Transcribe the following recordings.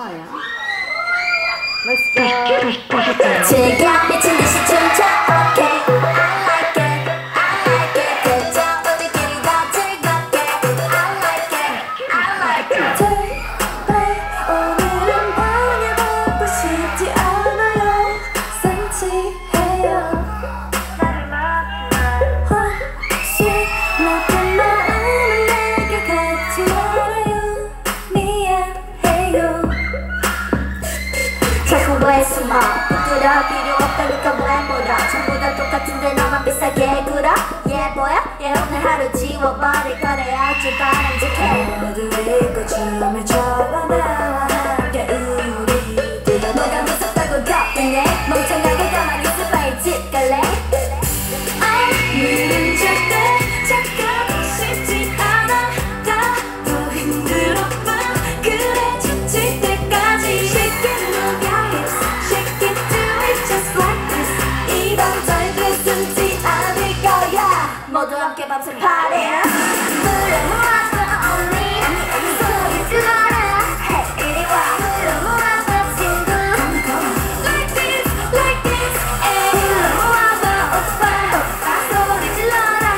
Oh yeah. Let's go. 즐겨 미친 듯이 춤춰. Okay, I like it. 그저 우리끼리가 즐겁게. I like it. 제발 오늘은 방에 가고 싶지 않아요. 센치해요. 혹시 나쁜 마음을 내게 같이 말아요. 미안해요. 자꾸 왜 숨어 부끄러워 필요 없다니까 왜 물어. 전부 다 똑같은데 너만 비싸게 굴어. 얘 뭐야? 얘 오늘 하루 지워버릴 거래. 아주 바람직해. 모두 잊고 춤을 춰봐 나와 함께 우리들. 뭐가 무섭다고 겁내네. 멍청하게 가만히 있을 바에 집 갈래. 아니 절대 착각하고 싶지 않아. 나도 힘들어 봐. 그래 지칠 때까지. Shake it, no guys. Shake it, do it just like this. 이건 절대 숨지 않을 거야. 모두 함께 밤새 파티야. 물어 모아서 언니 속이 끓어라. 이리 와. 물어 모아서 친구. Like this, like this. 에이. 물어 모아서 오빠 소리 질러라.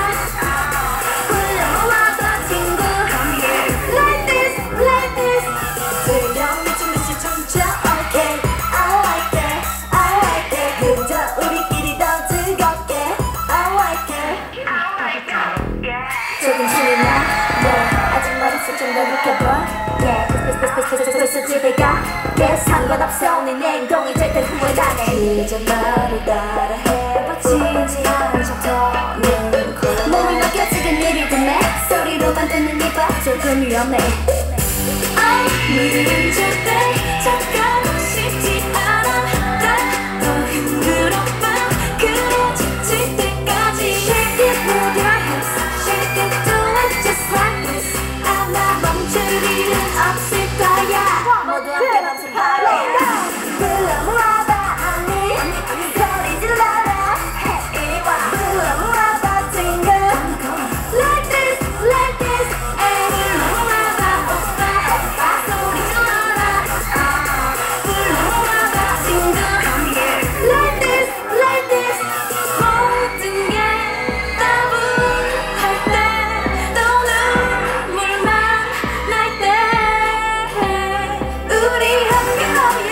물어 모아서 친구. Like this, like this. 즐겨 미친 듯이 춤춰. Okay, I like it. 그저 우리끼리 더 즐겁게. I like it. 조금 신이 나. 아직 머릿속 좀 더 느껴봐. Yeah, this 집에 가. Yes, 상관없어. 네 행동이 절대 후회 안 해. 이제 나를 따라 해봐. 진지한 척 더는 콜. 몸이 맡겨지긴 일이 드네. 소리로만 듣는 이봐 조금 위험해. 아이는 절대 착각하고 싶지 않아. 나도 힘들어 봐. 그래 지칠 때까지. Shake it, move your hips. Shake it, do it just like this. 아마 멈출 일은 없을 거야. 모두 함께 밤새 파티야. 불러 모아봐 언니 소리 질러라. 이리 와. 불러 모아봐 친구. Like this, like this. 에이. 불러 모아봐 오빠 소리 질러라. 불러 모아봐 친구. Like this, like this. 모든 게 따분할 때 또 눈물만 날 때 우리 함께 모여